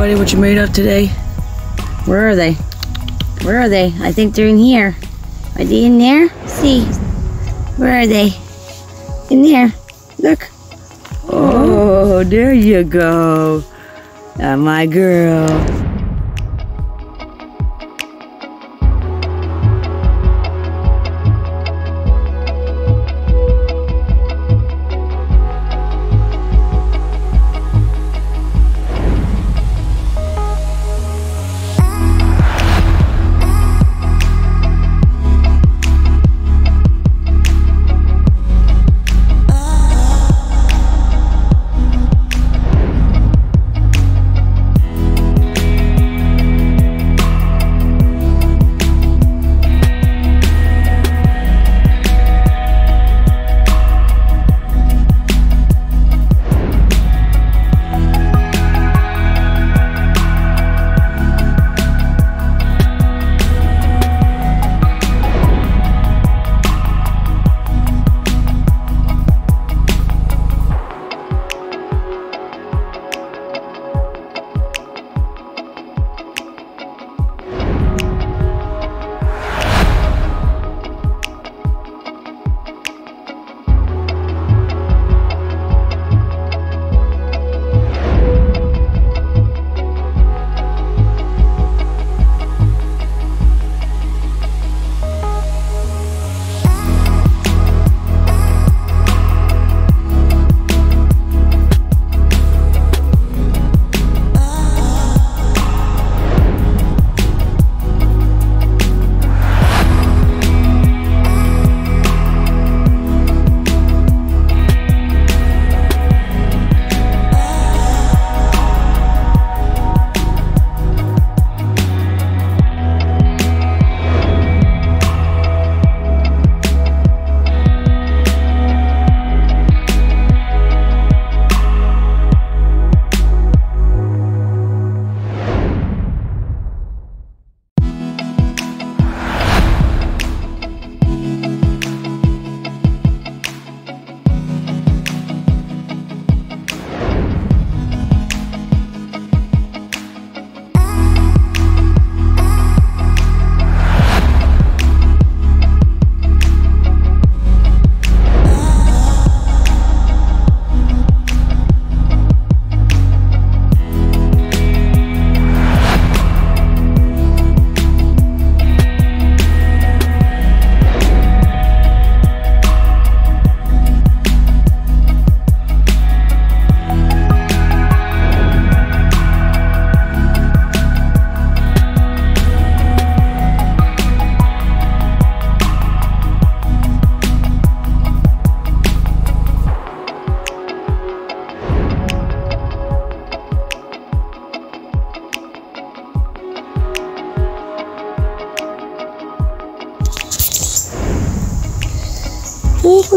Buddy, what you made up today? Where are they? Where are they? I think they're in here. Are they in there? Let's see. Where are they? In there. Look. Oh, there you go. My girl.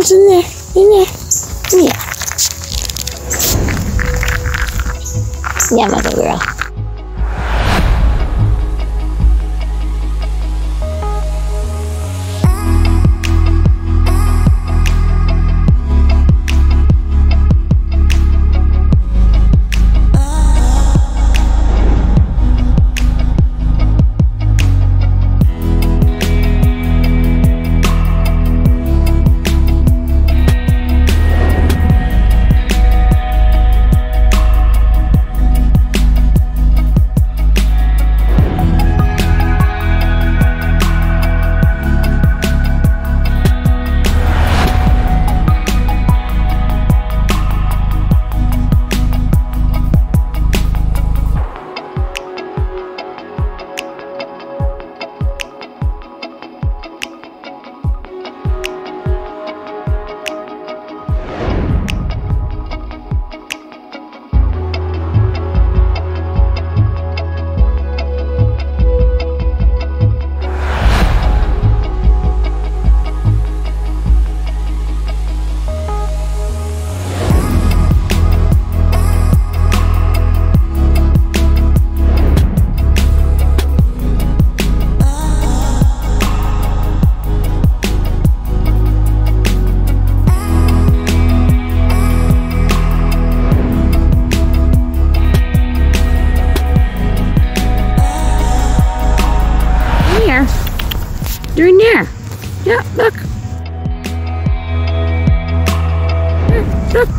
What's in there? In there? Yeah. Yeah, my little girl. They're in there. Yeah, look. Look.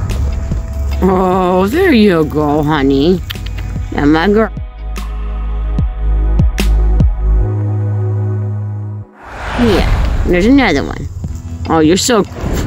Oh, there you go, honey. Yeah, my girl. Yeah, there's another one. Oh, you're so cool.